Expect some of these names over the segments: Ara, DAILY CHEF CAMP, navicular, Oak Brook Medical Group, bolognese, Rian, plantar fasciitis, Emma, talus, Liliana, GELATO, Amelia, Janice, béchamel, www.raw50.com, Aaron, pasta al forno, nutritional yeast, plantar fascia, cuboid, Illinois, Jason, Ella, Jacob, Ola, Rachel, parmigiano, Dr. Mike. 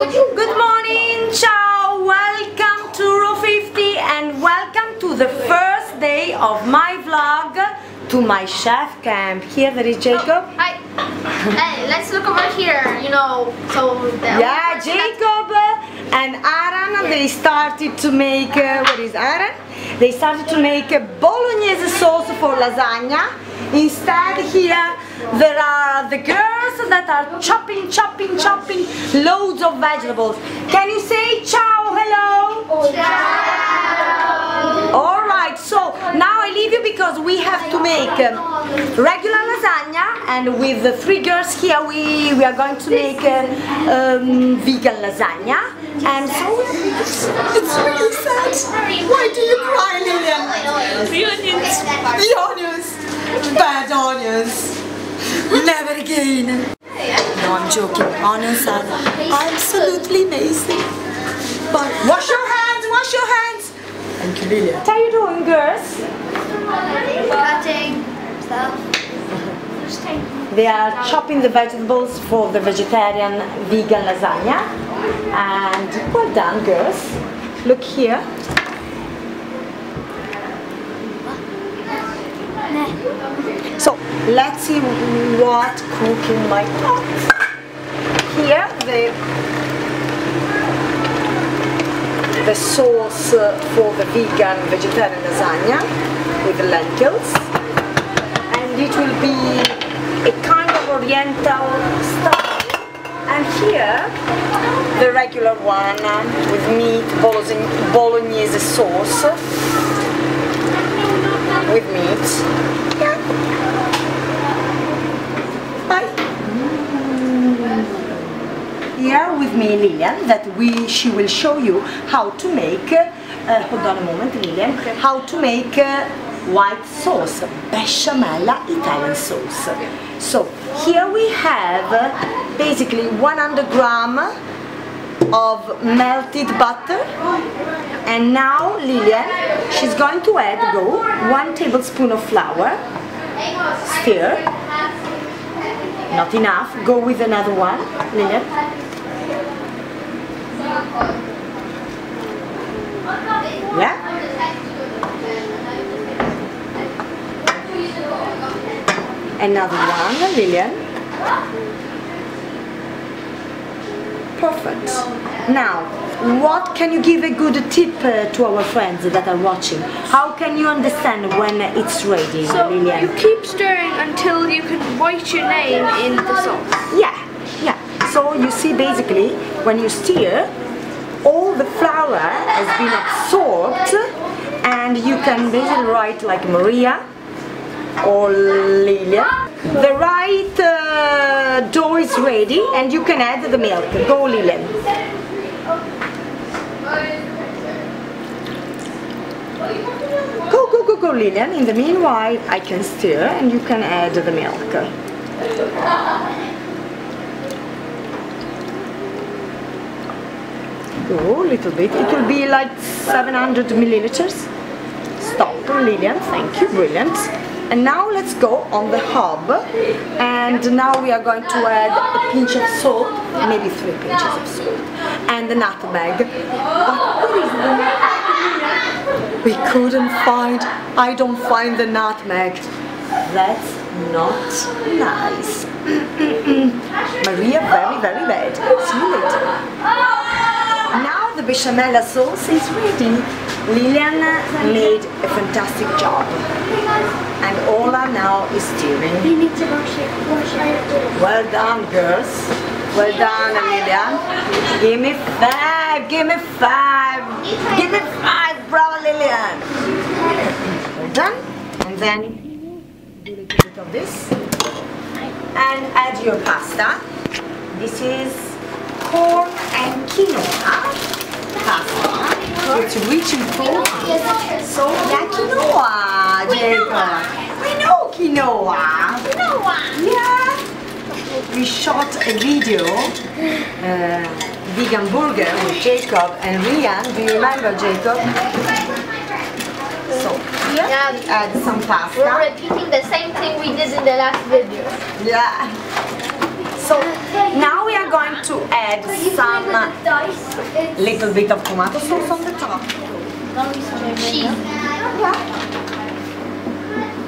Good morning, ciao! Welcome to Raw 50 and welcome to the first day of my vlog to my chef camp. Here there is Jacob. Oh, hi! Hey, let's look over here, you know. Yeah, Jacob and Aaron, they started to make, what is Aaron? They started to make a bolognese sauce for lasagna. Instead here there are the girls that are chopping loads of vegetables. Can you say ciao, hello? Ciao! Alright, so now I leave you because we have to make regular lasagna, and with the three girls here we are going to make vegan lasagna. And so it's really sad. Why do you cry, Liliana? The onions. The onions. Bad onions. Never again. No, I'm joking. Onions are absolutely amazing. But wash your hands. Wash your hands. Thank you, Lilia. What are you doing, girls? Cutting stuff. They are chopping the vegetables for the vegetarian vegan lasagna. And well done, girls. Look here. So let's see what cooking my pot. Here the sauce for the vegan vegetarian lasagna with lentils, and it will be a kind of oriental style. And here the regular one with meat, bolognese sauce with meat. Yeah. Bye. Here with me Lilian, that she will show you how to make, hold on a moment Lilian, how to make white sauce, béchamel Italian sauce. So here we have basically 100 gram of melted butter, and now Lilian, she's going to add 1 tablespoon of flour, stir, not enough, go with another one, Lilian, yeah, another one, Lilian. Perfect. Now, what can you give a good tip to our friends that are watching? How can you understand when it's ready, so Lilian? You keep stirring until you can write your name in the sauce. Yeah, yeah. So you see basically, when you stir, all the flour has been absorbed and you can basically write like Maria or Lilian. The right dough is ready and you can add the milk. Go Lilian. Go Lilian. In the meanwhile I can stir and you can add the milk. Go a little bit. It will be like 700 milliliters. Stop Lilian. Thank you. Brilliant. And now let's go on the hob, and now we are going to add a pinch of salt, maybe 3 pinches of salt, and the nutmeg. But what is the nutmeg? We couldn't find, I don't find the nutmeg. That's not nice. Maria, very, very bad. See you later. Now the béchamel sauce is ready. Liliana made a fantastic job. And Ola now is steering. We need to wash it. Well done, girls. Well done, Amelia. Give me 5. Give me 5. Give me 5. Bravo, Lilian. Well done. And then do a little bit of this. And add your pasta. This is corn and quinoa pasta. It's rich in protein. So yeah, quinoa, Jacob. We know quinoa. Quinoa. Yeah. We shot a video, vegan burger with Jacob and Rian. Do you remember Jacob? So here we add some pasta. We're repeating the same thing we did in the last video. Yeah. So now we are going to add some little bit of tomato sauce on the top. Cheese.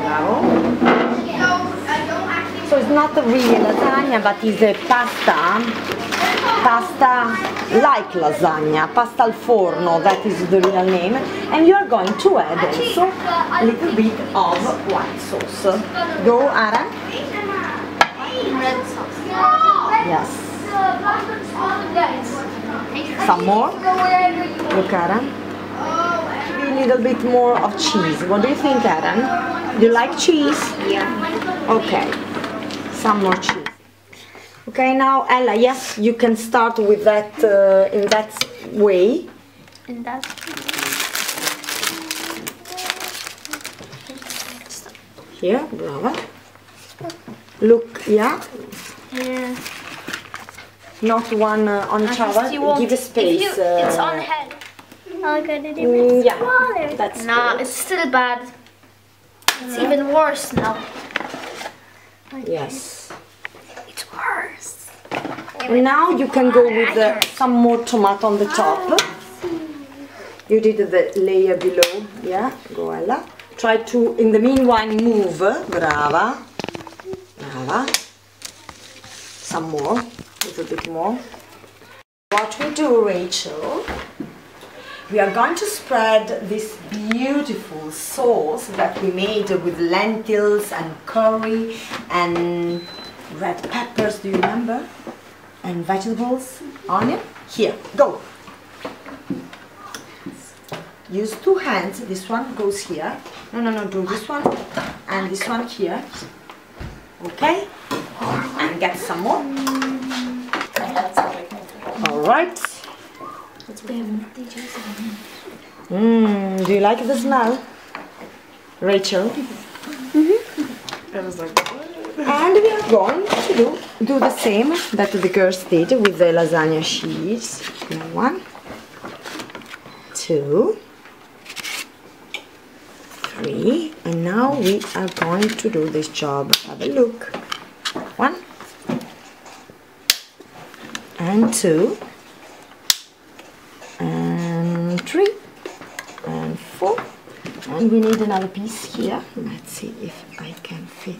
Yeah. So it's not really lasagna, but it's a pasta like lasagna, pasta al forno, that is the real name. And you are going to add also a little bit of white sauce. Go, Ara. Red sauce. Yes. Some more. Look, Aaron. A little bit more of cheese. What do you think, Aaron? You like cheese? Yeah. Okay. Some more cheese. Okay, now Ella. Yes, you can start with that in that way. In that. Here, bravo. Look, yeah? Yeah. Not one on Chava, give a space. It's on head. I'll get it even smaller. That's no, good. It's still bad. It's even worse now. Okay. Yes. It's worse. And now you can go with some more tomato on the top. You did the layer below, yeah? Go, Ella. Try to, in the meanwhile, move. Brava. Some more, a little bit more. What we do, Rachel, we are going to spread this beautiful sauce that we made with lentils and curry and red peppers, do you remember? And vegetables, onion. Here, go. Use two hands, this one goes here. No, no, no, do this one and this one here. Okay, and get some more. Alright. Do you like the smell, Rachel? Mm-hmm. And we are going to do the same that the girls did with the lasagna sheets. 1, 2, 3, and now we are going to do this job. Have a look. 1, and 2, and 3, and 4. And we need another piece here. Let's see if I can fit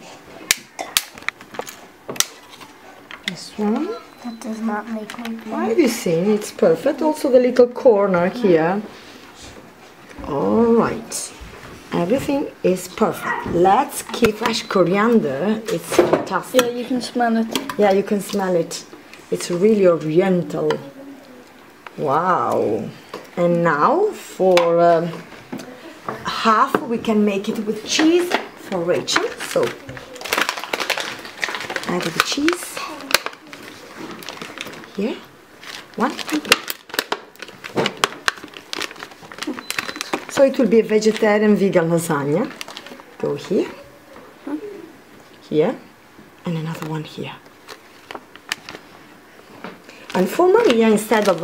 this one. That does not make me. Why do you think it's perfect? Also the little corner here. All right. Everything is perfect. Let's keep fresh coriander. It's fantastic. Yeah, you can smell it. Yeah, you can smell it. It's really oriental. Wow. And now for half we can make it with cheese for Rachel. So add the cheese. Here. 1, 2, 3. So it will be a vegetarian vegan lasagna. Go here, here, and another one here. And for Maria, instead of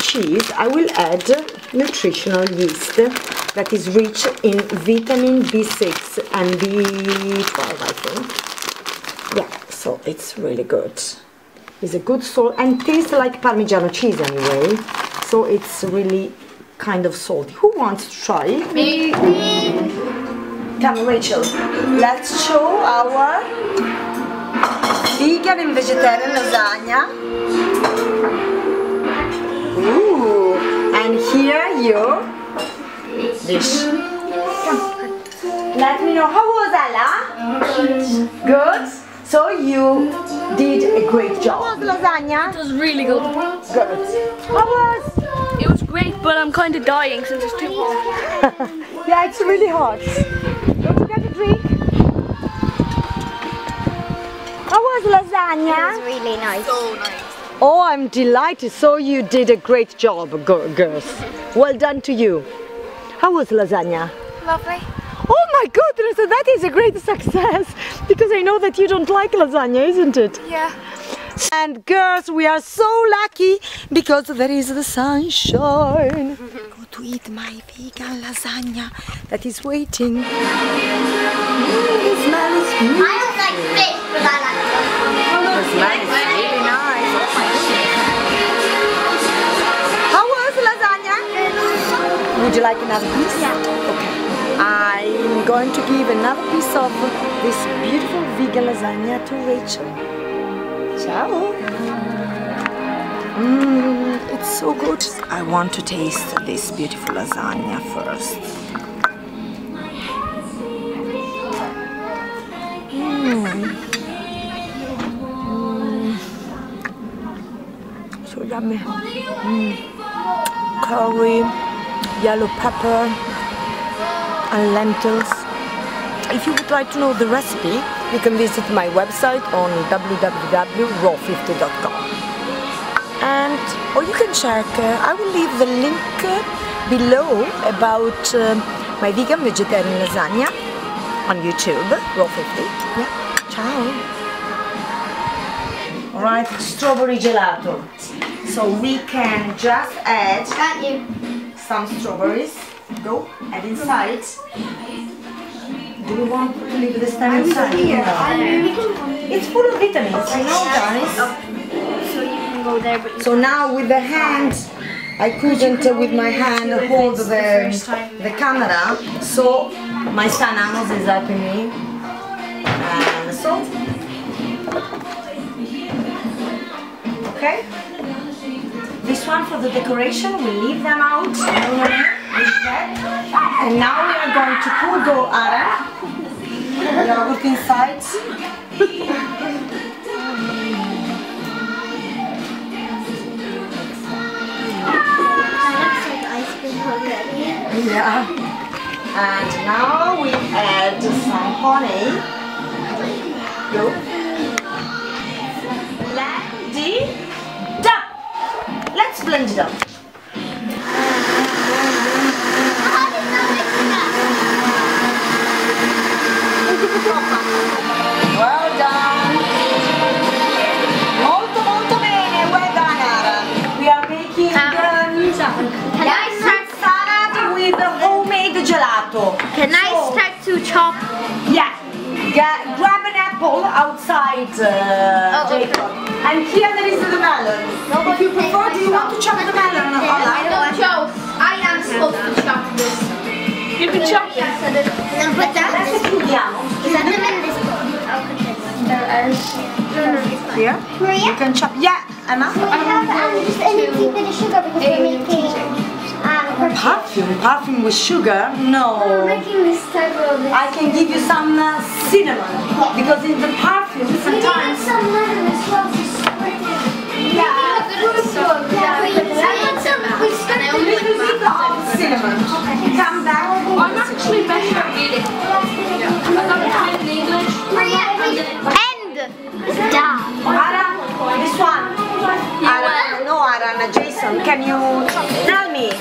cheese, I will add nutritional yeast that is rich in vitamin B6 and B12, I think. Yeah, so it's really good. It's a good salt and tastes like Parmigiano cheese anyway. So it's really kind of salty. Who wants to try it? Me. Come, Rachel. Let's show our vegan and vegetarian lasagna. Ooh! And here your dish. Come. Let me know how was Ella. Good. So you did a great job. How was lasagna? It was really good. Good. How was? It was great, but I'm kind of dying since it's too hot. Yeah, it's really hot. Don't you get a drink? How was lasagna? It was really nice. So nice. Oh, I'm delighted. So you did a great job, girls. Well done to you. How was lasagna? Lovely. Oh my goodness, that is a great success. Because I know that you don't like lasagna, isn't it? Yeah. And girls, we are so lucky because there is the sunshine. Go to eat my vegan lasagna that is waiting. The smell is beautiful. I don't like fish, but I like it. That is really nice. How was lasagna? Would you like another piece? Yeah. Okay. I'm going to give another piece of this beautiful vegan lasagna to Rachel. Ciao. It's so good. I want to taste this beautiful lasagna first. So yummy. Curry, yellow pepper, and lentils. If you would like to know the recipe, you can visit my website on www.raw50.com. Or you can check, I will leave the link below about my vegan vegetarian lasagna on YouTube, Raw50. Yeah. Ciao. Alright, strawberry gelato. So we can just add some strawberries. Go, add inside. Do you want to leave the stem inside? No. It's full of vitamins, you know, Janice. So now with the hand, I couldn't with my hand hold the camera, so my son Amos is helping me, and so, okay, this one for the decoration, we leave them out, and now we are going to cool the Ara, yogurt inside. Yeah. And now we add some honey. Go. Blend it up. Let's blend it up. Well done. Molto, molto bene. Well done, Ara. We are making nice. The homemade gelato. Can I start to chop? Yeah. Grab an apple outside, Jacob. Okay. And here there is the melon. No, if you prefer, do you want to chop the melon? I don't chop. I am supposed to chop this. You can chop it. That's the parmigiano. Is that the melon? Yeah. You can chop. Yeah, Emma. I have just anything with the sugar because we're making. Perfume with sugar? No. I can give you some cinnamon because in the perfume sometimes. Yeah. Cinnamon. Come back. I'm actually better at reading. And down. Ara, this one. Ara, no, Ara, Jason. Can you tell me?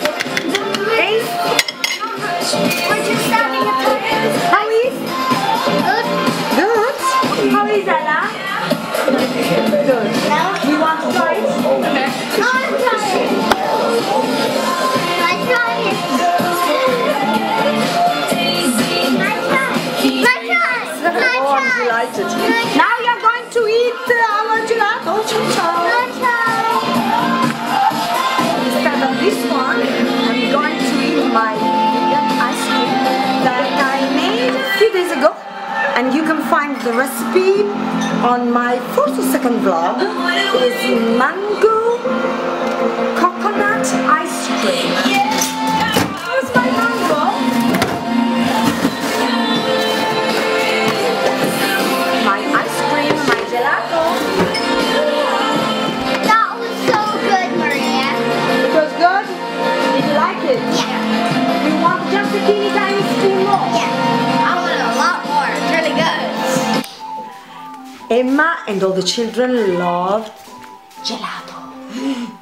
How is? Good. Good. How is Ella? Good. You want to try it? Okay. I'll try it. I'll try it. Oh, I'm delighted. Now you are going to eat our gelato. Instead of this one, I'm going to eat my days ago, and you can find the recipe on my 42nd vlog. It's mango coconut ice cream. Where's my mango? My ice cream, my gelato. That was so good, Maria. It was good? Did you like it? Yeah. You want just a teeny tiny spoonful? Yeah. Emma and all the children loved gelato.